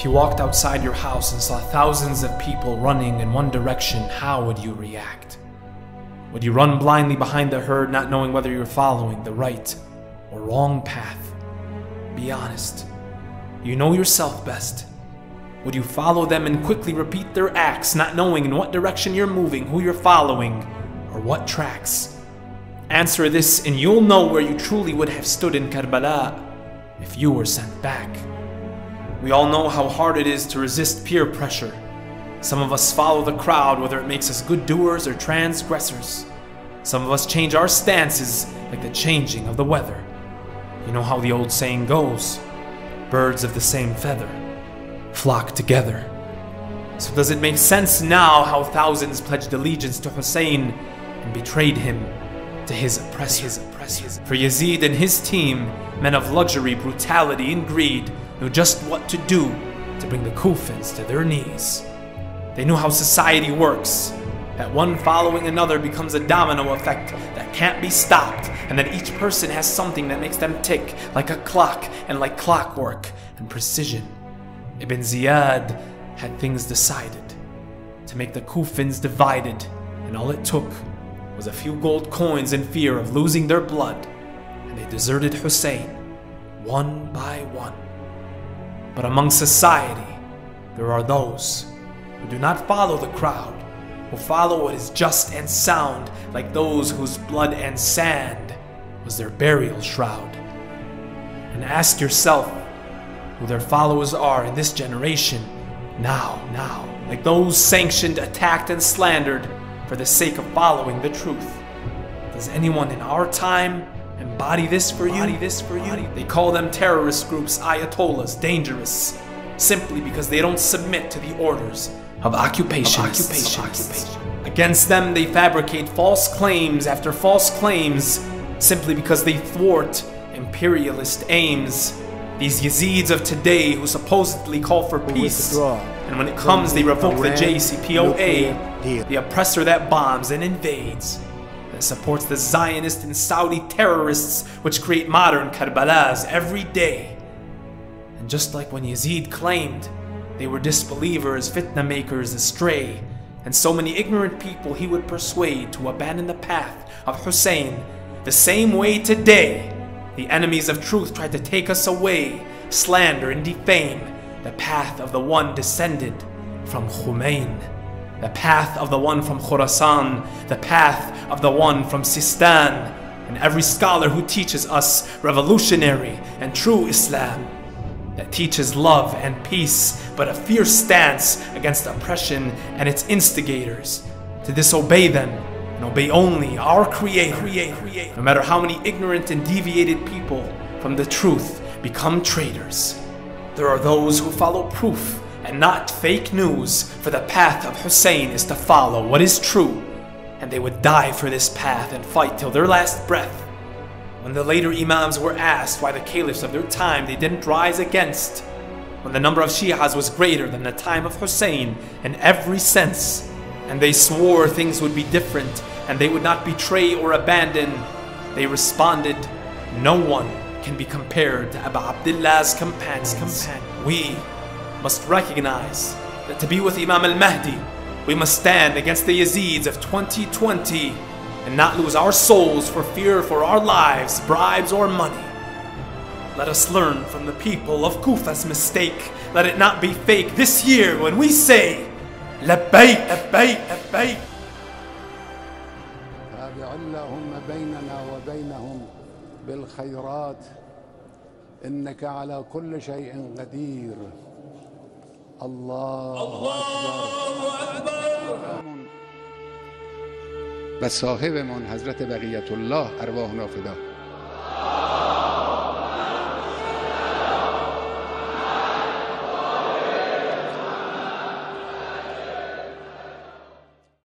If you walked outside your house and saw thousands of people running in one direction, how would you react? Would you run blindly behind the herd, not knowing whether you're following the right or wrong path? Be honest. You know yourself best. Would you follow them and quickly repeat their acts, not knowing in what direction you're moving, who you're following, or what tracks? Answer this and you'll know where you truly would have stood in Karbala if you were sent back. We all know how hard it is to resist peer pressure. Some of us follow the crowd, whether it makes us good doers or transgressors. Some of us change our stances like the changing of the weather. You know how the old saying goes, birds of the same feather flock together. So does it make sense now how thousands pledged allegiance to Hussein and betrayed him to his oppressors? For Yazid and his team, men of luxury, brutality, and greed, knew just what to do to bring the Kufans to their knees. They knew how society works, that one following another becomes a domino effect that can't be stopped, and that each person has something that makes them tick like a clock, and like clockwork and precision. Ibn Ziyad had things decided to make the Kufans divided, and all it took was a few gold coins in fear of losing their blood, and they deserted Hussein one by one. But among society, there are those who do not follow the crowd, who follow what is just and sound, like those whose blood and sand was their burial shroud. And ask yourself who their followers are in this generation, now, like those sanctioned, attacked, and slandered for the sake of following the truth. Does anyone in our time embody this for you? They call them terrorist groups, ayatollahs, dangerous, simply because they don't submit to the orders of occupation. Against them, they fabricate false claims after false claims, simply because they thwart imperialist aims. These Yazids of today who supposedly call for peace, and when it comes, they revoke the JCPOA, the oppressor that bombs and invades, that supports the Zionist and Saudi terrorists which create modern Karbalas every day. And just like when Yazid claimed they were disbelievers, fitna makers, astray, and so many ignorant people he would persuade to abandon the path of Hussein, the same way today, the enemies of truth tried to take us away, slander and defame the path of the one descended from Khomein, the path of the one from Khorasan, the path of the one from Sistan, and every scholar who teaches us revolutionary and true Islam, that teaches love and peace, but a fierce stance against oppression and its instigators, to disobey them and obey only our Creator. No matter how many ignorant and deviated people from the truth become traitors, there are those who follow proof and not fake news, for the path of Hussein is to follow what is true, and they would die for this path and fight till their last breath. When the later Imams were asked why the caliphs of their time they didn't rise against, when the number of Shias was greater than the time of Hussein in every sense, and they swore things would be different and they would not betray or abandon, they responded, "No one can be compared to Abu Abdullah's companions." We must recognize that to be with Imam Al-Mahdi, we must stand against the Yazids of 2020 and not lose our souls for fear for our lives, bribes, or money. Let us learn from the people of Kufa's mistake. Let it not be fake this year when we say, Labbaik, Labbaik, Labbaik. تابع اللهم بيننا وبينهم بالخيرات إنك على كل شيء قدير. الله أكبر. و صاحبمون حضرت بقیت الله ارواحنا فدا.